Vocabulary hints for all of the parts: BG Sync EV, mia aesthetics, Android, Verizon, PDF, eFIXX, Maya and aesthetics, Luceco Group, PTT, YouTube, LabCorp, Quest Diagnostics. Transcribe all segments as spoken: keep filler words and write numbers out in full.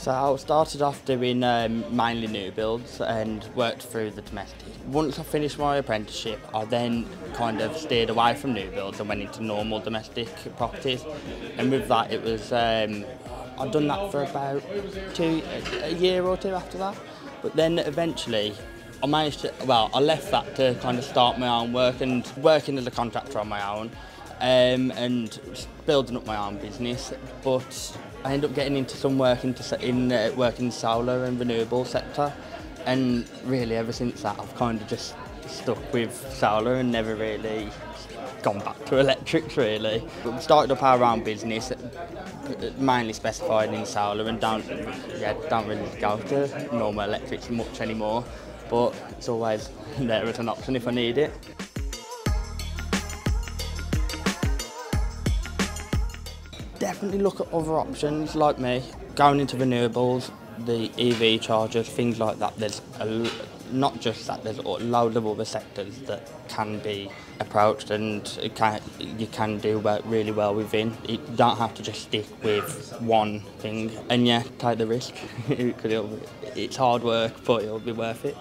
So I started off doing um, mainly new builds and worked through the domestic. Once I finished my apprenticeship, I then kind of steered away from new builds and went into normal domestic properties. And with that, it was um, I'd done that for about two a year or two after that. But then eventually, I managed to well, I left that to kind of start my own work and working as a contractor on my own. Um, and building up my own business, but I ended up getting into some work into in uh, work in solar and renewable sector, and really ever since that I've kind of just stuck with solar and never really gone back to electrics really. We started up our own business, mainly specified in solar, and don't yeah don't really go to normal electrics much anymore, but it's always there as an option if I need it. Definitely look at other options, like me, going into renewables, the E V chargers, things like that. There's a, not just that, there's loads of other sectors that can be approached and it can, you can do really well within. You don't have to just stick with one thing, and yeah, take the risk. it'll, it's hard work, but it'll be worth it.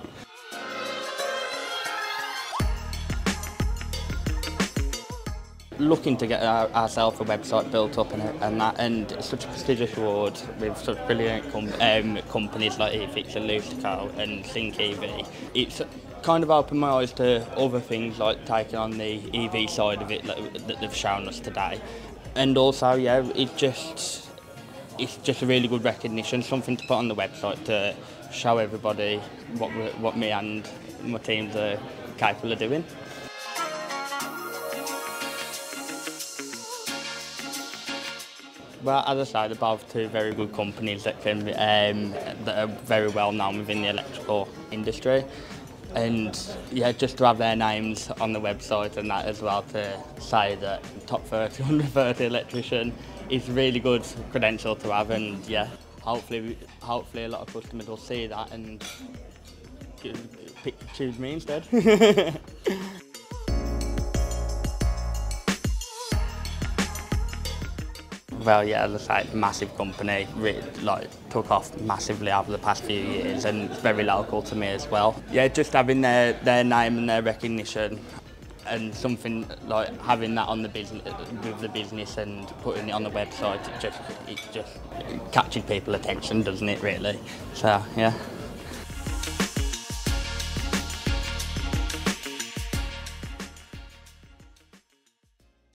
Looking to get our, ourselves a website built up and, and that, and it's such a prestigious award with such brilliant com um, companies like eFIXX and Luceco and Sync E V. It's kind of opened my eyes to other things, like taking on the E V side of it like, that they've shown us today. And also, yeah, it just it's just a really good recognition, something to put on the website to show everybody what what me and my teams are capable of doing. Well, as I said, above two very good companies that can um, that are very well known within the electrical industry, and yeah, just to have their names on the website and that as well, to say that top thirty, one hundred thirty electrician is really good credential to have, and yeah, hopefully, hopefully a lot of customers will see that and pick, choose me instead. Well, yeah, as I say, massive company, really, like took off massively over the past few years, and it's very local to me as well. Yeah, just having their their name and their recognition, and something like having that on the business with the business and putting it on the website, it just it just catches people's attention, doesn't it? Really. So yeah.